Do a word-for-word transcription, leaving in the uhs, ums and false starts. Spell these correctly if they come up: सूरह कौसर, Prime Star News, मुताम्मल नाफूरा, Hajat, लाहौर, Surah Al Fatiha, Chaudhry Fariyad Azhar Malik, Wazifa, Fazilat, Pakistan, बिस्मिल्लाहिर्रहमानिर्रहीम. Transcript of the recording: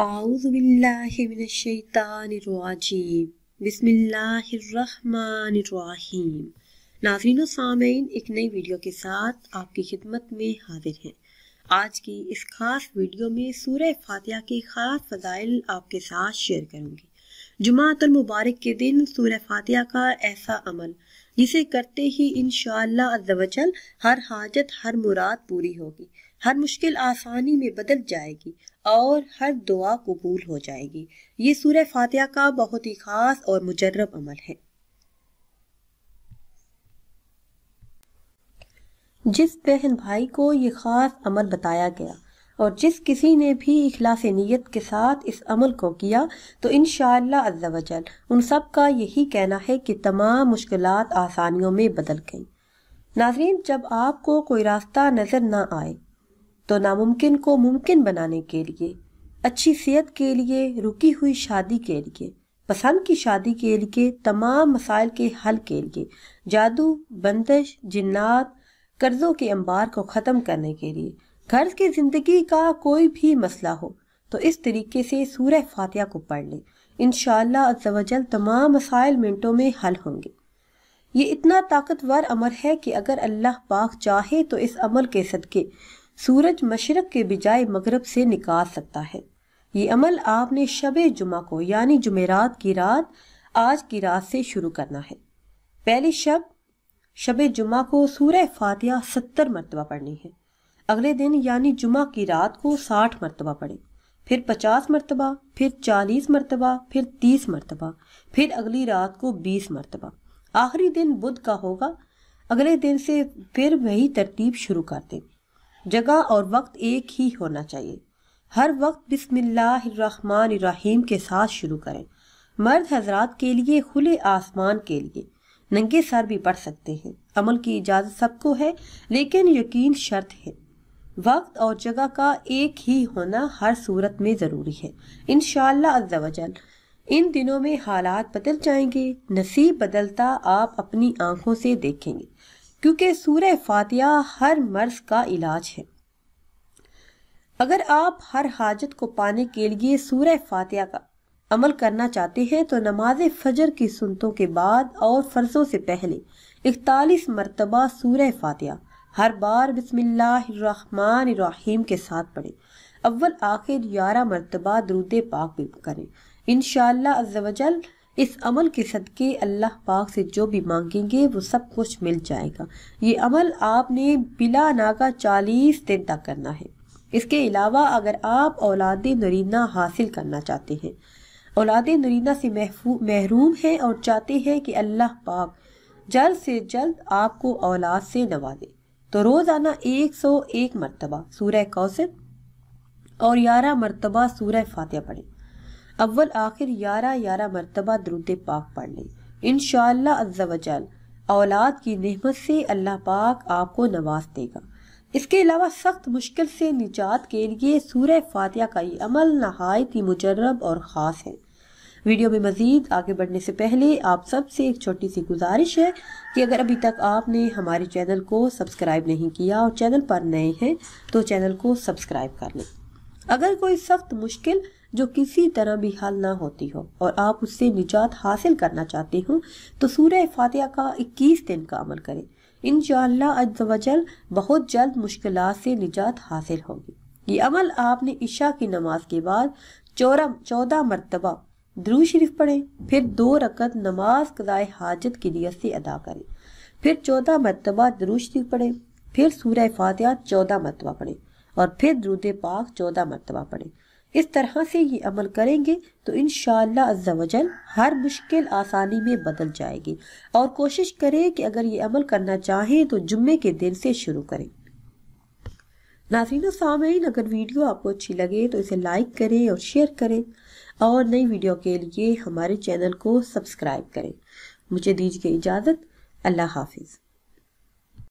बिस्मिल्लाहिर्रहमानिर्रहीम। नाज़रीन और सामेईन, एक नई वीडियो के साथ आपकी खिदमत में हाजिर हैं। आज की इस खास वीडियो में सूरह फातिहा के खास फजाइल आपके साथ शेयर करूंगी। जुमातुल मुबारक के दिन सूरह फातिहा का ऐसा अमल जिसे करते ही इंशाअल्लाह अज़्ज़वजल हर हाजत हर मुराद पूरी होगी, हर मुश्किल आसानी में बदल जाएगी और हर दुआ कबूल हो जाएगी। ये सूरह फातिहा का बहुत ही खास और मुजर्रब अमल है। जिस बहन भाई को ये खास अमल बताया गया और जिस किसी ने भी इखलास नियत के साथ इस अमल को किया तो इंशाअल्लाह अज़्ज़वजल उन सब का यही कहना है कि तमाम मुश्किलात आसानियों में बदल गईं। नाज़रीन, जब आपको कोई रास्ता नज़र ना आए तो नामुमकिन को मुमकिन बनाने के लिए, अच्छी सेहत के लिए, रुकी हुई शादी के लिए, पसंद की शादी के लिए, तमाम मसाइल के हल के लिए, जादू, बंदिश, जिन्नात, कर्जों के अंबार को ख़त्म करने के लिए, घर की जिंदगी का कोई भी मसला हो तो इस तरीके से सूरह फातिहा को पढ़ लें। इंशाअल्लाह अज़्ज़वजल तमाम मसाइल मिनटों में हल होंगे। ये इतना ताकतवर अमल है कि अगर अल्लाह पाक चाहे तो इस अमल के सदके सूरज मशरक के बजाय मगरब से निकाल सकता है। ये अमल आपने शबे जुमा को यानी जुमेरात की रात, आज की रात से शुरू करना है। पहली शब शबे जुमा को सूरह फातिहा सत्तर मरतबा पढ़नी है। अगले दिन यानी जुमा की रात को साठ मरतबा पढ़े, फिर पचास मरतबा, फिर चालीस मरतबा, फिर तीस मरतबा, फिर अगली रात को बीस मरतबा। आखिरी दिन बुध का होगा। अगले दिन से फिर वही तरतीब शुरू कर दें। जगह और वक्त एक ही होना चाहिए। हर वक्त बिस्मिल्लाहिर्रहमानिर्रहीम के साथ शुरू करें। मर्द हजरात के लिए, खुले आसमान के लिए, नंगे सर भी पढ़ सकते हैं। अमल की इजाज़त सबको है, लेकिन यकीन शर्त है। वक्त और जगह का एक ही होना हर सूरत में ज़रूरी है। इंशाअल्लाह अज़्ज़वजल इन दिनों में हालात बदल जाएंगे, नसीब बदलता आप अपनी आंखों से देखेंगे, क्योंकि सूरह फातिहा हर मर्ज का इलाज है। अगर आप हर हाजत को पाने के लिए सूरह फातिहा का अमल करना चाहते हैं तो नमाज फजर की सुन्नतों के बाद और फर्जों से पहले इकतालीस मरतबा सूरह फातिहा हर बार बिस्मिल्लाहिर्रहमानिर्रहीम के साथ पढ़ें। अव्वल आखिर ग्यारह मरतबा दुरूद पाक भी करें। इंशाअल्लाह अज़्ज़वजल इस अमल के सदके अल्लाह पाक से जो भी मांगेंगे वो सब कुछ मिल जाएगा। ये अमल आपने बिला नागा चालीस दिन तक करना है। इसके अलावा अगर आप औलाद नरीना हासिल करना चाहते हैं, औलाद नरीना से महरूम हैं और चाहते हैं कि अल्लाह पाक जल्द से जल्द आपको औलाद से नवाजे, तो रोज़ाना एक सौ एक मरतबा सूरह कौसर और ग्यारह मरतबा सूरह फातिहा पढ़ें। अव्वल आखिर ग्यारह ग्यारह मरतबा दुरूद पाक पढ़ लें। इंशाअल्लाह अज़्ज़वजल औलाद की नेमत से अल्लाह पाक आपको नवाज देगा। इसके अलावा सख्त मुश्किल से निजात के लिए सूरह फातिहा का ये अमल नहायत ही मुजर्रब और ख़ास है। वीडियो में मज़ीद आगे बढ़ने से पहले आप सबसे एक छोटी सी गुजारिश है कि अगर अभी तक आपने हमारे चैनल को सब्सक्राइब नहीं किया और चैनल पर नए हैं तो चैनल को सब्सक्राइब कर लें। अगर कोई सख्त मुश्किल जो किसी तरह भी हल ना होती हो और आप उससे निजात हासिल करना चाहते हो तो सूरह फातिहा का इक्कीस दिन का अमल करें। इंशाअल्लाह अज़्ज़वजल बहुत जल्द मुश्किलात से निजात हासिल होगी। ये अमल आपने इशा की नमाज के बाद चौरा चौदह मरतबा दुरूद शरीफ पढ़ें, फिर दो रकत नमाज क़ज़ाए हाजत की नियत से अदा करें, फिर चौदह मरतबा दुरूद शरीफ पढ़ें, फिर सूरह फातिहा चौदह मरतबा पढ़ें और फिर दुरूद पाक चौदह मरतबा पढ़ें। इस तरह से ये अमल करेंगे तो इंशाअल्लाह अज़्ज़वजल हर मुश्किल आसानी में बदल जाएगी। और कोशिश करें कि अगर ये अमल करना चाहें तो जुम्मे के दिन से शुरू करें। नाज़रीन सामेईन, अगर वीडियो आपको अच्छी लगे तो इसे लाइक करें और शेयर करें और नई वीडियो के लिए हमारे चैनल को सब्सक्राइब करें। मुझे दीजिए इजाज़त। अल्लाह हाफिज़।